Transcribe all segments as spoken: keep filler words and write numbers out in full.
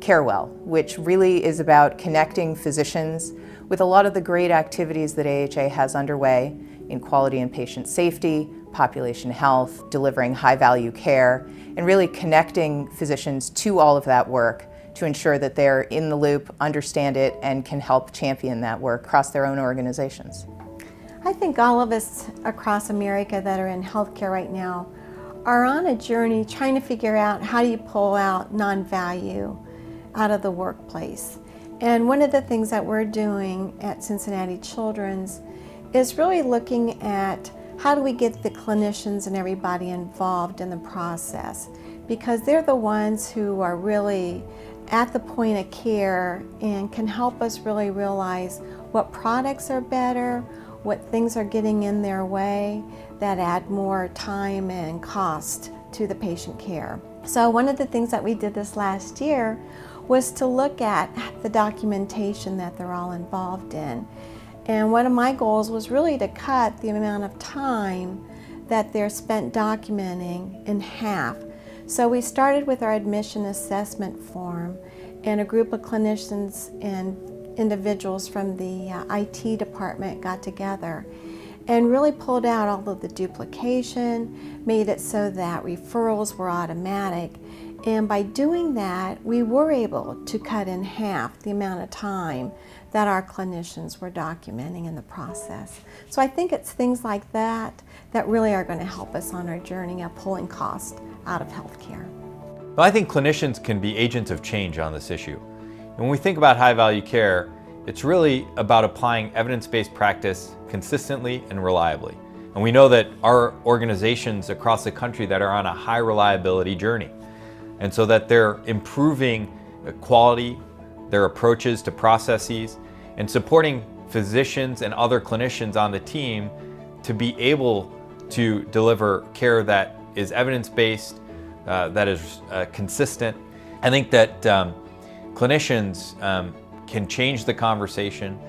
CareWell, which really is about connecting physicians with a lot of the great activities that A H A has underway in quality and patient safety, population health, delivering high-value care, and really connecting physicians to all of that work to ensure that they're in the loop, understand it, and can help champion that work across their own organizations. I think all of us across America that are in healthcare right now are on a journey trying to figure out how do you pull out non-value out of the workplace. And one of the things that we're doing at Cincinnati Children's is really looking at how do we get the clinicians and everybody involved in the process, because they're the ones who are really at the point of care and can help us really realize what products are better, what things are getting in their way that add more time and cost to the patient care. So one of the things that we did this last year was to look at the documentation that they're all involved in. And one of my goals was really to cut the amount of time that they're spent documenting in half. So we started with our admission assessment form, and a group of clinicians and individuals from the uh, I T department got together and really pulled out all of the duplication, made it so that referrals were automatic. And by doing that, we were able to cut in half the amount of time that our clinicians were documenting in the process. So I think it's things like that that really are going to help us on our journey of pulling cost out of healthcare. Well, I think clinicians can be agents of change on this issue. And when we think about high-value care, it's really about applying evidence-based practice consistently and reliably. And we know that our organizations across the country that are on a high reliability journey. And so that they're improving quality, their approaches to processes, and supporting physicians and other clinicians on the team to be able to deliver care that is evidence-based, uh, that is uh, consistent. I think that um, clinicians um, can change the conversation,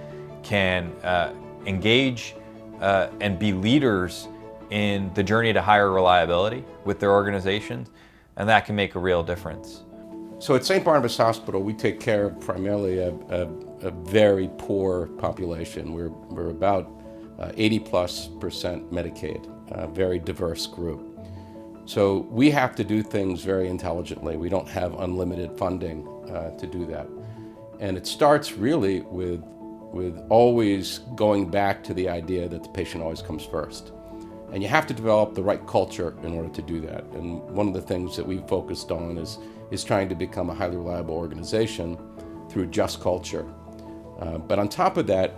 can uh, engage uh, and be leaders in the journey to higher reliability with their organizations, and that can make a real difference. So at Saint Barnabas Hospital, we take care of primarily a, a, a very poor population. We're, we're about uh, eighty plus percent Medicaid, a very diverse group. So we have to do things very intelligently. We don't have unlimited funding uh, to do that. And it starts really with, with always going back to the idea that the patient always comes first. And you have to develop the right culture in order to do that. And one of the things that we've focused on is, is trying to become a highly reliable organization through just culture. Uh, but on top of that,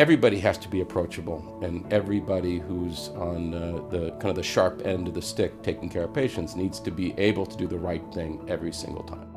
everybody has to be approachable, and everybody who's on uh, the kind of the sharp end of the stick taking care of patients needs to be able to do the right thing every single time.